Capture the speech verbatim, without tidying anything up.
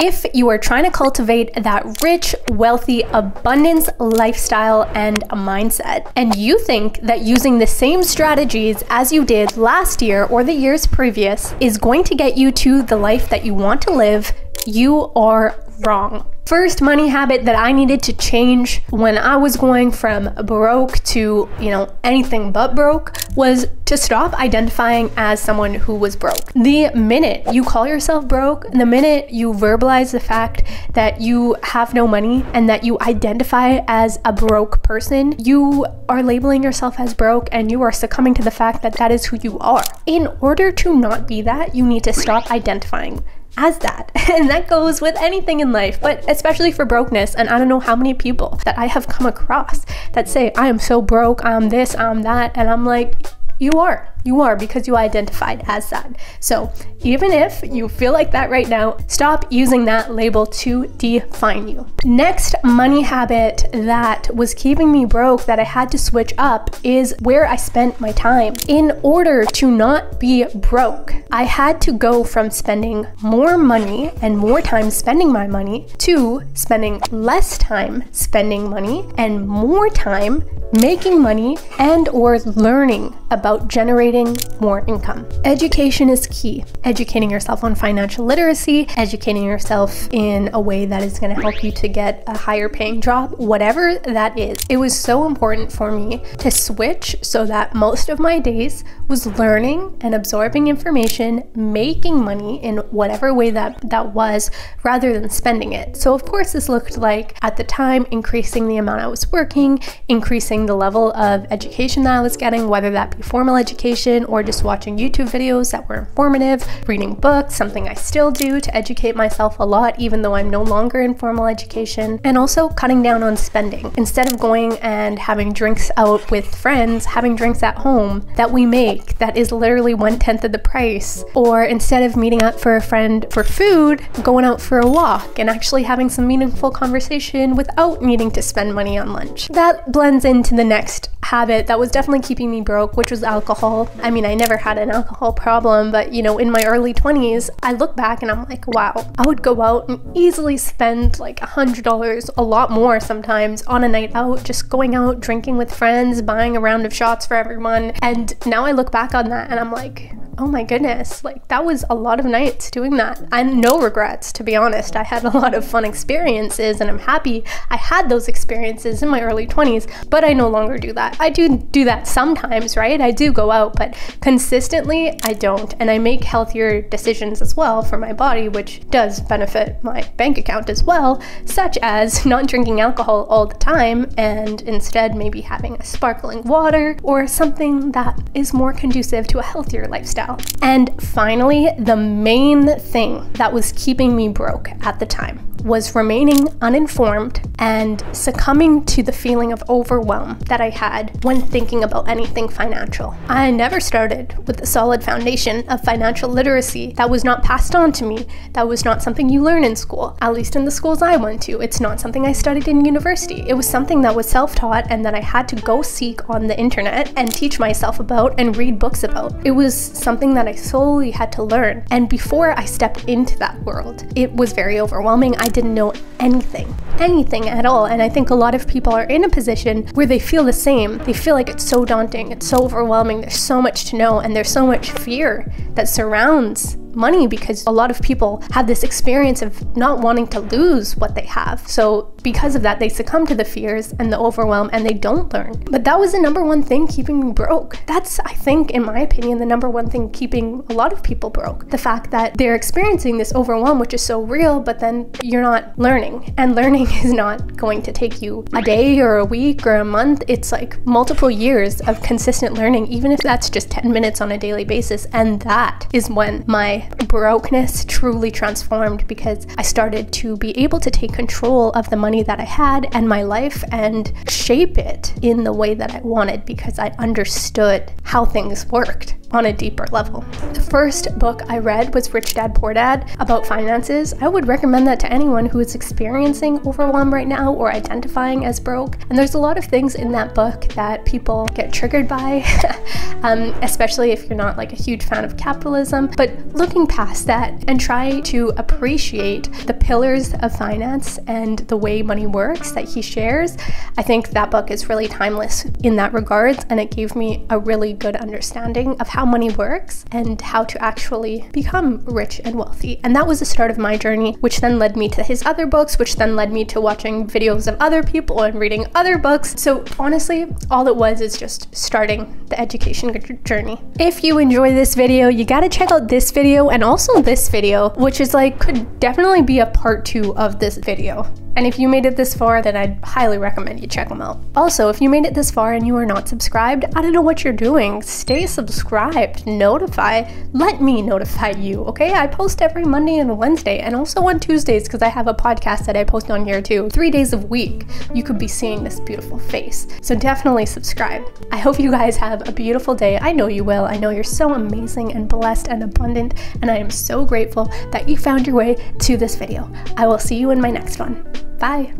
if you are trying to cultivate that rich, wealthy, abundance lifestyle and mindset, and you think that using the same strategies as you did last year or the years previous is going to get you to the life that you want to live, you are wrong. First money habit that I needed to change when I was going from broke to, you know, anything but broke was to stop identifying as someone who was broke. The minute you call yourself broke, the minute you verbalize the fact that you have no money and that you identify as a broke person, you are labeling yourself as broke and you are succumbing to the fact that that is who you are. In order to not be that, you need to stop identifying as that, and that goes with anything in life, but especially for brokenness. And I don't know how many people that I have come across that say, I am so broke, I'm this, I'm that, and I'm like, you are. You are, because you identified as that. So even if you feel like that right now, stop using that label to define you. Next money habit that was keeping me broke that I had to switch up is where I spent my time. In order to not be broke, I had to go from spending more money and more time spending my money to spending less time spending money and more time making money and or learning about generating more income. Education is key. Educating yourself on financial literacy, educating yourself in a way that is going to help you to get a higher paying job, whatever that is. It was so important for me to switch so that most of my days was learning and absorbing information, making money in whatever way that that was, rather than spending it. So of course this looked like, at the time, increasing the amount I was working, increasing the level of education that I was getting, whether that be formal education or just watching YouTube videos that were informative, reading books, something I still do to educate myself a lot, even though I'm no longer in formal education, and also cutting down on spending. Instead of going and having drinks out with friends, having drinks at home that we make that is literally one-tenth of the price, or instead of meeting up for a friend for food, going out for a walk and actually having some meaningful conversation without needing to spend money on lunch. That blends into the next habit that was definitely keeping me broke, which was alcohol. I mean, I never had an alcohol problem, but you know, in my early twenties, I look back and I'm like, wow, I would go out and easily spend like a hundred dollars, a lot more sometimes, on a night out, just going out, drinking with friends, buying a round of shots for everyone. And now I look back on that and I'm like, oh my goodness, like that was a lot of nights doing that. And no regrets, to be honest. I had a lot of fun experiences and I'm happy I had those experiences in my early twenties, but I no longer do that. I do do that sometimes, right? I do go out, but consistently I don't. And I make healthier decisions as well for my body, which does benefit my bank account as well, such as not drinking alcohol all the time and instead maybe having a sparkling water or something that is more conducive to a healthier lifestyle. And finally, the main thing that was keeping me broke at the time was remaining uninformed and succumbing to the feeling of overwhelm that I had when thinking about anything financial. I never started with a solid foundation of financial literacy that was not passed on to me. That was not something you learn in school, at least in the schools I went to. It's not something I studied in university. It was something that was self-taught and that I had to go seek on the internet and teach myself about and read books about. It was something that I solely had to learn. And before I stepped into that world, it was very overwhelming. I I didn't know anything, anything at all. And I think a lot of people are in a position where they feel the same. They feel like it's so daunting, it's so overwhelming, there's so much to know, and there's so much fear that surrounds money, because a lot of people have this experience of not wanting to lose what they have. So because of that, they succumb to the fears and the overwhelm and they don't learn. But that was the number one thing keeping me broke. That's, I think, in my opinion, the number one thing keeping a lot of people broke. The fact that they're experiencing this overwhelm, which is so real, but then you're not learning. And learning is not going to take you a day or a week or a month. It's like multiple years of consistent learning, even if that's just ten minutes on a daily basis. And that is when my brokenness truly transformed, because I started to be able to take control of the money that I had and my life and shape it in the way that I wanted, because I understood how things worked. on a deeper level. The first book I read was Rich Dad Poor Dad about finances. I would recommend that to anyone who is experiencing overwhelm right now or identifying as broke. And there's a lot of things in that book that people get triggered by, um, especially if you're not like a huge fan of capitalism. But looking past that and try to appreciate the pillars of finance and the way money works that he shares, I think that book is really timeless in that regard, and it gave me a really good understanding of how money works and how to actually become rich and wealthy. And that was the start of my journey, which then led me to his other books, which then led me to watching videos of other people and reading other books. So honestly, all it was is just starting the education journey. If you enjoy this video, you gotta check out this video and also this video, which is like, could definitely be a part two of this video. And if you made it this far, then I'd highly recommend you check them out. Also, if you made it this far and you are not subscribed, I don't know what you're doing. Stay subscribed, notify, let me notify you, okay? I post every Monday and Wednesday, and also on Tuesdays, because I have a podcast that I post on here too. Three days a week, you could be seeing this beautiful face. So definitely subscribe. I hope you guys have a beautiful day. I know you will. I know you're so amazing and blessed and abundant, and I am so grateful that you found your way to this video. I will see you in my next one. Bye.